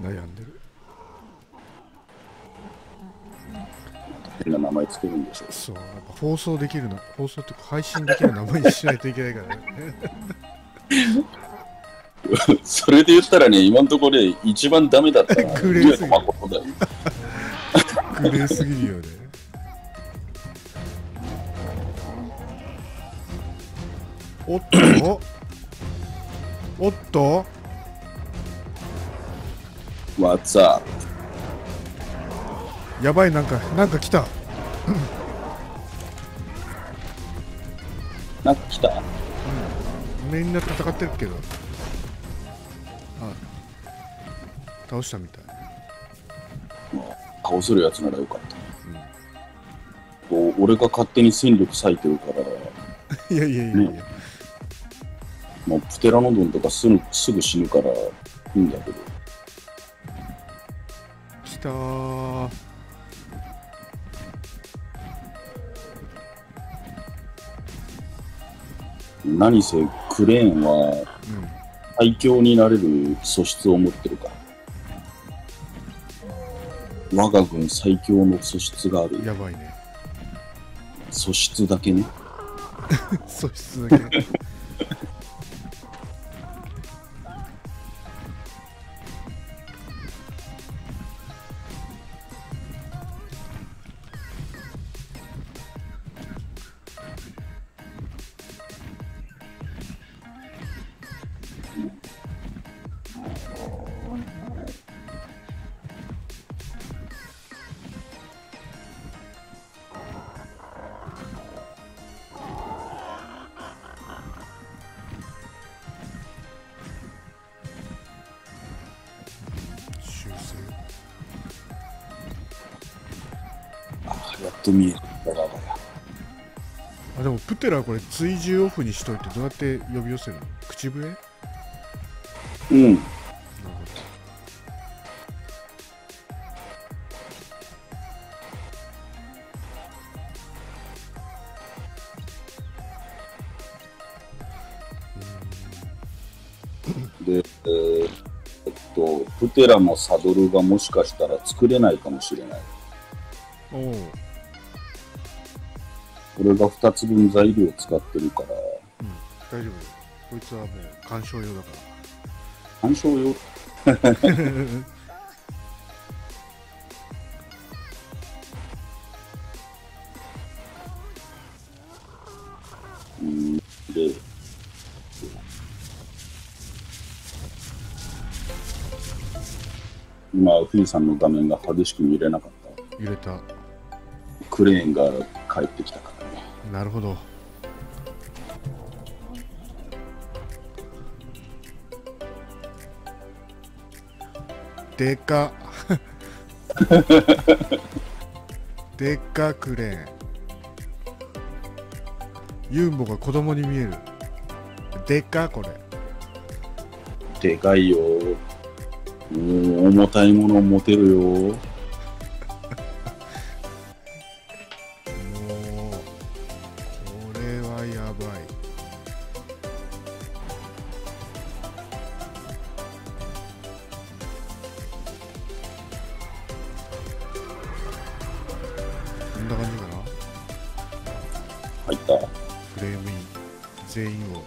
悩んでる。変な名前つけるんでしょう。そう、やっぱ放送できるの、放送って配信できる名前にしないといけないからね。それで言ったらね、今のところで一番ダメだったらグレーすぎるよね。おっとおっと What's up？ やばい、なんか来た。なんか来た、うん、みんな戦ってるけど、倒したみたい。倒せるやつならよかった、うん、俺が勝手に戦力割いてるから。いやいやいやいや、ね、まあ、プテラノドンとかすぐ死ぬからいいんだけど。きたー、何せクレーンは最強になれる素質を持ってるから、我が軍最強の素質がある。やばいね。素質だけね。素質だけ。やっと見える。あ、でもプテラはこれ追従オフにしといてどうやって呼び寄せるの？口笛？うん。で、プテラのサドルがもしかしたら作れないかもしれない。おお。俺が2つ分材料を使ってるから、うん、大丈夫。こいつはもう鑑賞用だから。鑑賞用。うんで、今フィーさんの画面が激しく見れなかった。揺れた。クレーンが帰ってきたから。なるほど。でか。でかクレーン。ユンボが子供に見える。でかこれ。でかいよ。重たいもの持てるよ。こんな感じかな。入ったフレームイン全員を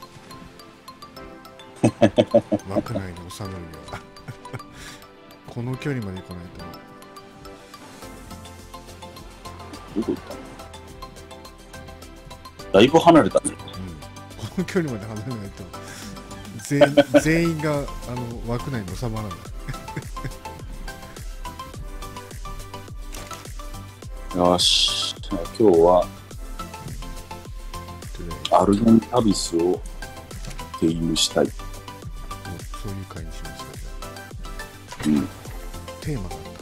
枠内に収めるよ。この距離まで行かないと。どこ行ったの？だいぶ離れたね、うん、この距離まで離れないと全員が枠内に収まらない。よし、今日はアルデンタビスをゲームしたい。そういう回にしますかね。うん、テーマだったもんね。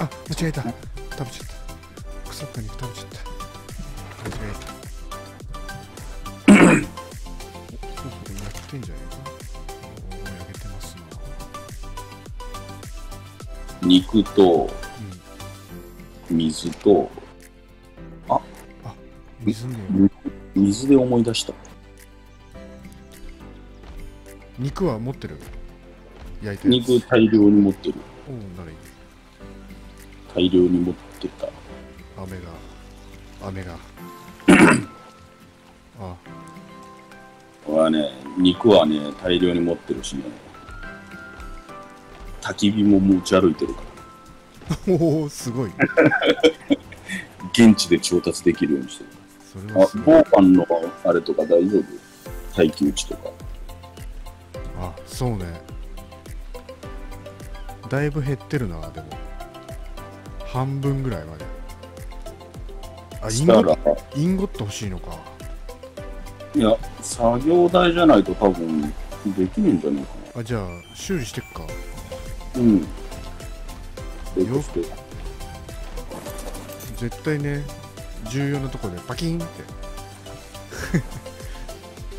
あ、間違えた、食べちゃった。草っか肉食べちゃった。間違えた。そうそう、焼けてんじゃねえか。焼けてますな。肉と水と、あ、水で思い出した。肉は持ってる？焼いてる。肉大量に持ってる。うん、ならいい。大量に持ってた。雨が。ああ。これはね、肉はね、大量に持ってるしね。焚き火も持ち歩いてるから。おお、すごい。現地で調達できるようにしてる。あ、防犯のあれとか大丈夫？耐久値とか。あ、そうね。だいぶ減ってるな、でも。半分ぐらいまで。あ、インゴット欲しいのか。いや、作業台じゃないと多分できるんじゃないかな。あ、じゃあ、修理してっか。うん。絶対ね、重要なところでパキンって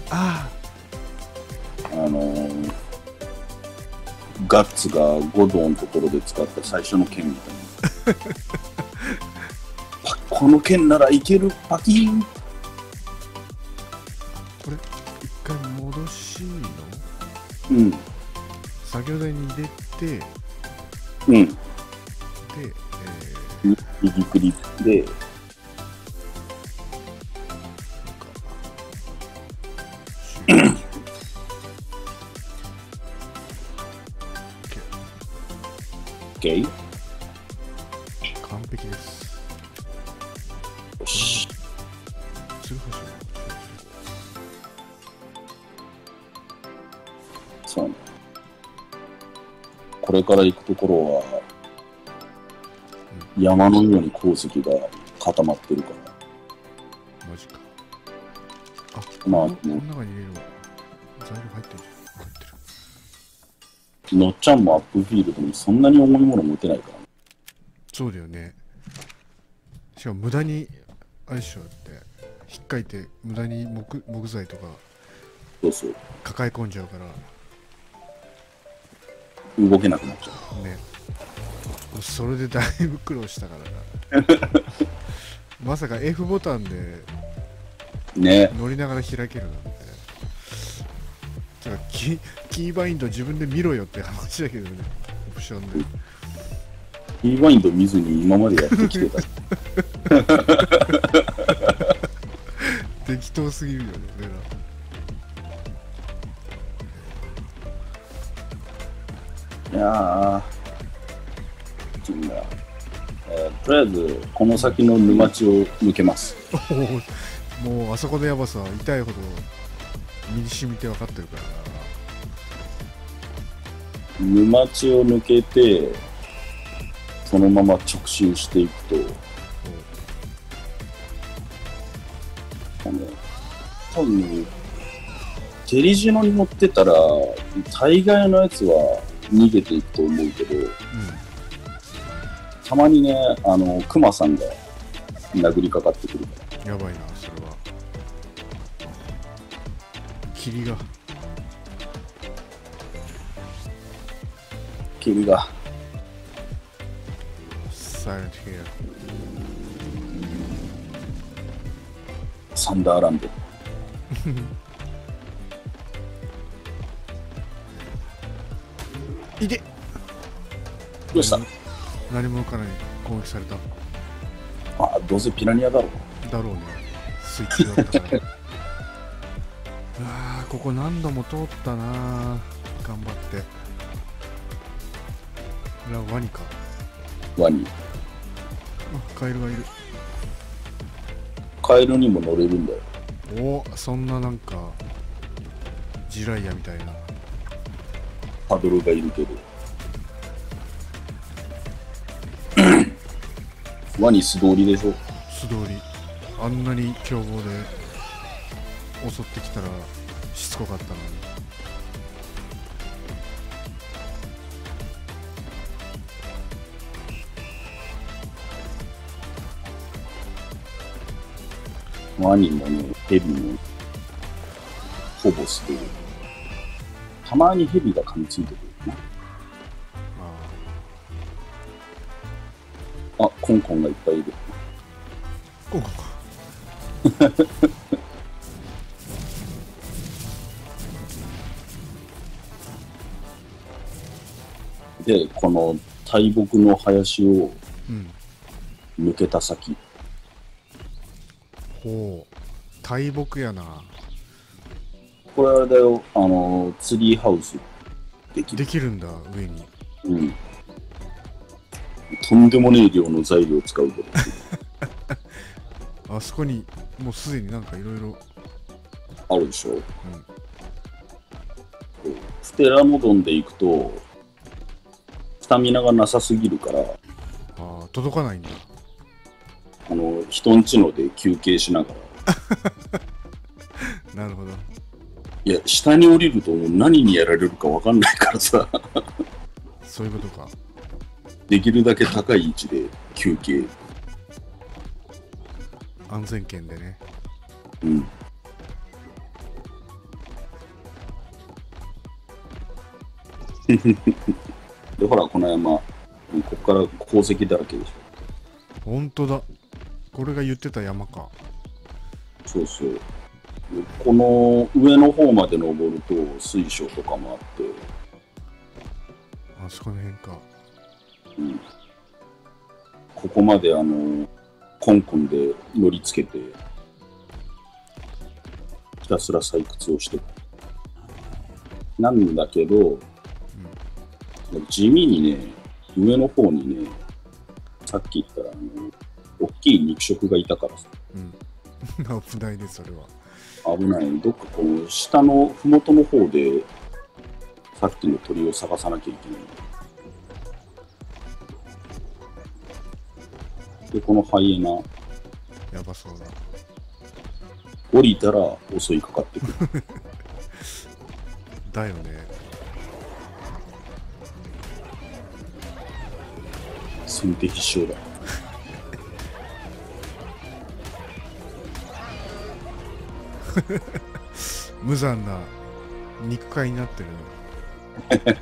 ああ、ガッツがゴドンのところで使った最初の剣みたいなこの剣ならいける、パキン。これ一回戻しの、うん、作業台に入れて、うん、で、右クリップで完璧です。よし。そう。これから行くところは、うん、山のように鉱石が固まってるから。マジか。あ、まあ、この中に入れるわ。材料入ってる。のっちゃんもアップフィールドにそんなに重いもの持てないから。そうだよね。しかも無駄にあれしようって引っかいて、無駄に木材とか抱え込んじゃうから、そう動けなくなっちゃうね。それでだいぶ苦労したからなまさか F ボタンでね乗りながら開けるなんて、キーバインド自分で見ろよって話だけどね、オプションで。キーバインド見ずに今までやってきてた適当すぎるよね、俺ら。いやー、とりあえずこの先の沼地を抜けますもうあそこのヤバさ痛いほど身に染みて分かってるから。沼地を抜けてそのまま直進していくと、多分テリジノに持ってたら大概のやつは逃げていくと思うけど、うん、たまにね、クマさんが殴りかかってくるから。やばいな、それは。霧がサンダーランドいて、どうした？何もかない攻撃された。あ、どうせピラニアだろう。だろうね、スイッチだったからあ、ここ何度も通ったな。頑張って。これはワニか。ワニ。あ、カエルがいる。カエルにも乗れるんだよ。お、そんななんかジライヤみたいなパドルがいるけどワニ素通りでしょ。素通り。あんなに凶暴で襲ってきたらしつこかったのに。ワニもね、ヘビもほぼ捨てる。たまにヘビが噛みついてくる。あ、コンコンがいっぱいいる。コンコンでこの大木の林を抜けた先、うん、ほう、大木やな。これあれだよ、ツリーハウスできるんだ、上に。うん、とんでもねえ量の材料を使うこと。あそこにもうすでになんかいろいろあるでしょ。うん、ステラノドンで行くとスタミナがなさすぎるから、あ、届かないんだ。人んちので休憩しながら。なるほど。いや、下に降りると何にやられるかわかんないからさ。そういうことか。できるだけ高い位置で休憩。安全圏でね。うん。で、ほら、この山、ここから鉱石だらけでしょ。ほんとだ。これが言ってた山か。そうそう。この上の方まで登ると水晶とかもあって、あそこの辺か。うん、ここまでコンコンで乗り付けてひたすら採掘をしてるなんだけど、うん、地味にね、上の方にね、さっき言ったおっきい肉食がいたからさ、うん、危ないね、それは。危ない。どっかこう下のふもとの方でさっきの鳥を探さなきゃいけない。で、このハイエナ。やばそうだ。降りたら襲いかかってくる。だよね。先手必勝だ。無残な肉塊になってるな。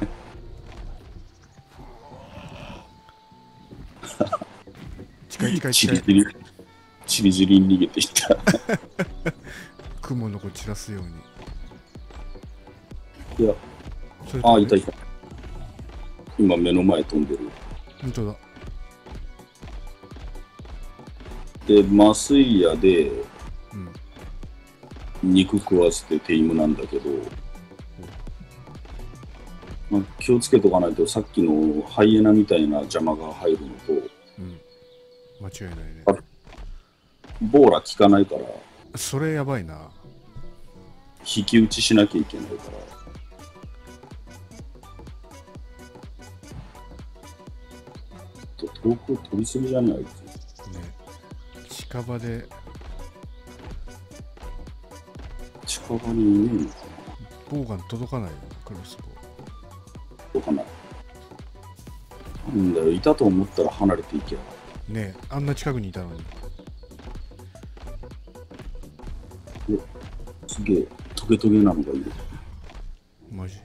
近い近い近い。チリジリに逃げていった。雲の子散らすように。いや、ああ、いたいた。今目の前飛んでる。本当だ。で、麻酔屋で肉食わせてテイムなんだけど、まあ、気をつけとかないとさっきのハイエナみたいな邪魔が入るのと、うん、間違いないね。ボーラ効かないから、それやばいな。引き打ちしなきゃいけないから。遠く飛びすぎじゃないですね。近場で近場にいねえのかな。ボウガン届かないよ、クロスボウ。届かない。なんだよ、いたと思ったら離れていけばねえ、あんな近くにいたのに。え、すげえ、トゲトゲなのがいる。マジ。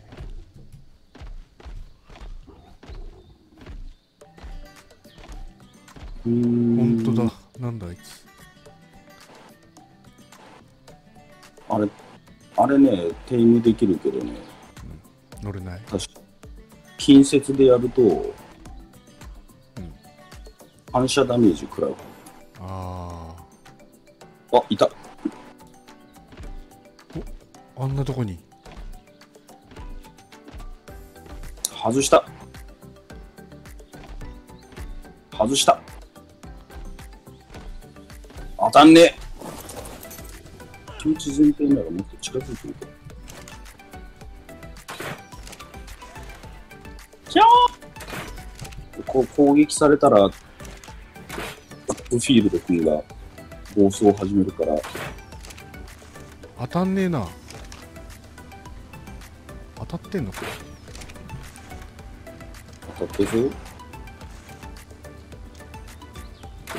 ほんとだ、なんだあいつ。あれね、テイムできるけどね、うん、乗れない。確か近接でやると、うん、反射ダメージ食らう。あ、いた。お、あんなとこに外した、外した、当たんねえ。気持ち全体ならもっと近づいてる。キャー！こう攻撃されたらアップフィールド君が暴走を始めるから。当たんねえな。当たってんのか。当たってる。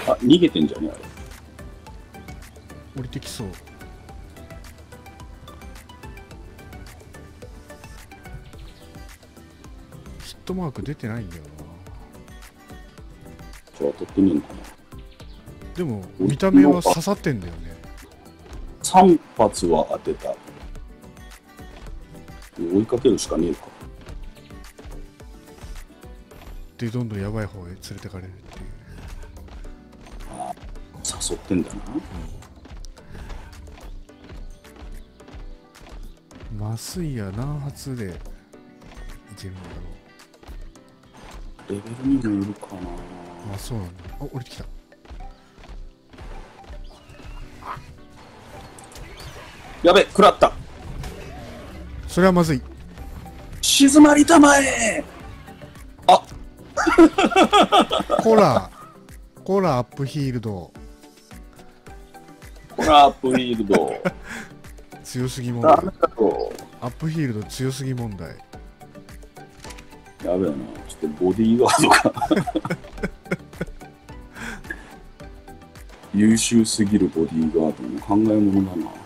あ、逃げてんじゃねえ。あれ降りてきそう。ヒットマーク出てないんだよな。じゃあ取ってみるのかな。でも見た目は刺さってんだよね。3発は当てた。追いかけるしかねえか。ってどんどんやばい方へ連れてかれるっていう。誘ってんだな。麻酔や何発でいけるんだろう。レベルにもよるかな。あ、そうなんだ。あ、降りてきた。やべ、食らった。それはまずい。静まりたまえ。あほらほら、アップヒールド、ほらアップヒールド強すぎ問題。アップヒールド強すぎ問題。やべえな、ちょっとボディーガードが優秀すぎる。ボディーガードも考えものだな。